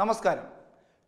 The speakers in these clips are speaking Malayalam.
നമസ്കാരം.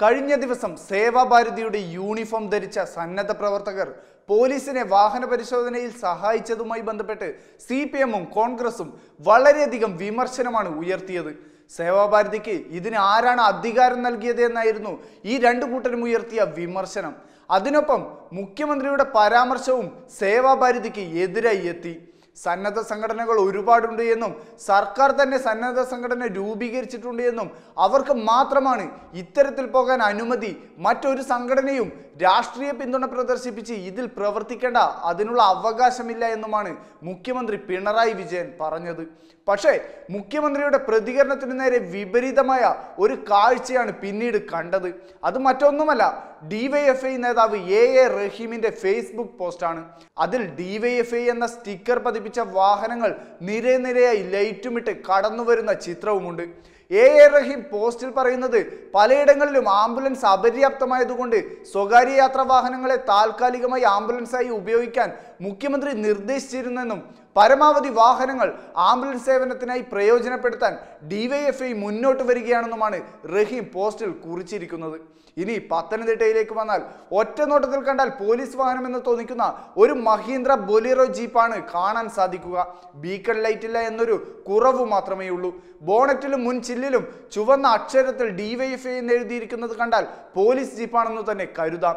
കഴിഞ്ഞ ദിവസം സേവാഭാരതിയുടെ യൂണിഫോം ധരിച്ച സന്നദ്ധ പ്രവർത്തകർ പോലീസിനെ വാഹന പരിശോധനയിൽ സഹായിച്ചതുമായി ബന്ധപ്പെട്ട് സിപിഎമ്മും കോൺഗ്രസും വളരെയധികം വിമർശനമാണ് ഉയർത്തിയത്. സേവാഭാരതിക്ക് ഇതിന് ആരാണ് അധികാരം നൽകിയത് എന്നായിരുന്നു ഈ രണ്ടു കൂട്ടരും ഉയർത്തിയ വിമർശനം. അതിനൊപ്പം മുഖ്യമന്ത്രിയുടെ പരാമർശവും സേവാഭാരതിക്ക് എതിരായി എത്തി. സന്നദ്ധ സംഘടനകൾ ഒരുപാടുണ്ട് എന്നും സർക്കാർ തന്നെ സന്നദ്ധ സംഘടന രൂപീകരിച്ചിട്ടുണ്ട് എന്നും അവർക്ക് മാത്രമാണ് ഇത്തരത്തിൽ പോകാൻ അനുമതി, മറ്റൊരു സംഘടനയും രാഷ്ട്രീയ പിന്തുണ പ്രദർശിപ്പിച്ച് ഇതിൽ പ്രവർത്തിക്കേണ്ട, അതിനുള്ള അവകാശമില്ല എന്നുമാണ് മുഖ്യമന്ത്രി പിണറായി വിജയൻ പറഞ്ഞത്. പക്ഷേ മുഖ്യമന്ത്രിയുടെ പ്രതികരണത്തിനു നേരെ വിപരീതമായ ഒരു കാഴ്ചയാണ് പിന്നീട് കണ്ടത്. അത് മറ്റൊന്നുമല്ല, ഡിവൈഎഫ്ഐ നേതാവ് എ റഹീമിന്റെ ഫേസ്ബുക്ക് പോസ്റ്റാണ്. അതിൽ ഡിവൈഎഫ്ഐ എന്ന സ്റ്റിക്കർ പതിപ്പിച്ച വാഹനങ്ങൾ നിരനിരയായി ലൈറ്റുമിട്ട് കടന്നുവരുന്ന ചിത്രവുമുണ്ട്. എ റഹീം പോസ്റ്റിൽ പറയുന്നത്, പലയിടങ്ങളിലും ആംബുലൻസ് അപര്യാപ്തമായതുകൊണ്ട് സ്വകാര്യ യാത്രാ വാഹനങ്ങളെ താൽക്കാലികമായി ആംബുലൻസായി ഉപയോഗിക്കാൻ മുഖ്യമന്ത്രി നിർദ്ദേശിച്ചിരുന്നെന്നും പരമാവധി വാഹനങ്ങൾ ആംബുലൻസ് സേവനത്തിനായി പ്രയോജനപ്പെടുത്താൻ ഡിവൈഎഫ്ഐ മുന്നോട്ട് വരികയാണെന്നുമാണ് റഹീം പോസ്റ്റിൽ കുറിച്ചിരിക്കുന്നത്. ഇനി പത്തനംതിട്ടയിലേക്ക് വന്നാൽ ഒറ്റ നോട്ടത്തിൽ കണ്ടാൽ പോലീസ് വാഹനമെന്ന് തോന്നിക്കുന്ന ഒരു മഹീന്ദ്ര ബൊലീറോ ജീപ്പാണ് കാണാൻ സാധിക്കുക. ബീക്കൺ ലൈറ്റില്ല എന്നൊരു കുറവ് മാത്രമേ ഉള്ളൂ. ബോണറ്റിലും മുൻചില്ലിലും ചുവന്ന അക്ഷരത്തിൽ ഡിവൈഎഫ്ഐ എന്ന് എഴുതിയിരിക്കുന്നത് കണ്ടാൽ പോലീസ് ജീപ്പാണെന്ന് തന്നെ കരുതാം.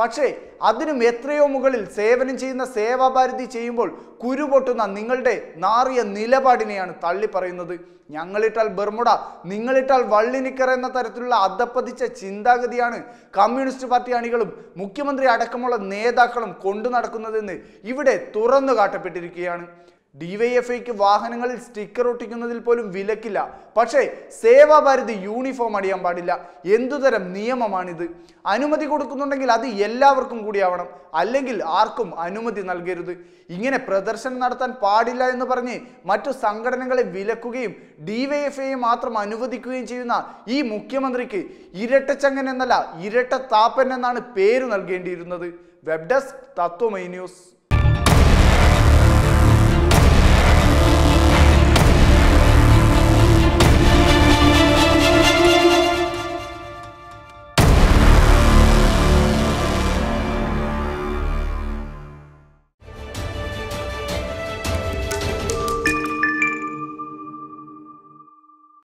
പക്ഷേ അതിനും എത്രയോ മുകളിൽ സേവനം ചെയ്യുന്ന സേവാഭാരതി ചെയ്യുമ്പോൾ കുരുപൊട്ടുന്ന നിങ്ങളുടെ നാറിയ നിലപാടിനെയാണ് തള്ളി പറയുന്നത്. ഞങ്ങളിട്ടാൽ ബർമുട, നിങ്ങളിട്ടാൽ വള്ളിനിക്കർ എന്ന തരത്തിലുള്ള അധപ്പതിച്ച ചിന്താഗതിയാണ് കമ്മ്യൂണിസ്റ്റ് പാർട്ടി അണികളും മുഖ്യമന്ത്രി അടക്കമുള്ള നേതാക്കളും കൊണ്ടു നടക്കുന്നതെന്ന് ഇവിടെ തുറന്നു കാട്ടപ്പെട്ടിരിക്കുകയാണ്. ഡിവൈഎഫ്ഐക്ക് വാഹനങ്ങളിൽ സ്റ്റിക്കർ ഒട്ടിക്കുന്നതിൽ പോലും വിലക്കില്ല, പക്ഷേ സേവാഭാരതി യൂണിഫോം അടിയാൻ പാടില്ല. എന്തുതരം നിയമമാണിത്? അനുമതി കൊടുക്കുന്നുണ്ടെങ്കിൽ അത് എല്ലാവർക്കും കൂടിയാവണം, അല്ലെങ്കിൽ ആർക്കും അനുമതി നൽകരുത്. ഇങ്ങനെ പ്രദർശനം നടത്താൻ പാടില്ല എന്ന് പറഞ്ഞ് മറ്റു സംഘടനകളെ വിലക്കുകയും ഡിവൈഎഫ്ഐയെ മാത്രം അനുവദിക്കുകയും ചെയ്യുന്ന ഈ മുഖ്യമന്ത്രിക്ക് ഇരട്ടച്ചങ്ങൻ എന്നല്ല, ഇരട്ട താപ്പൻ എന്നാണ് പേര് നൽകേണ്ടിയിരുന്നത്. Web desk Tatwamayi news.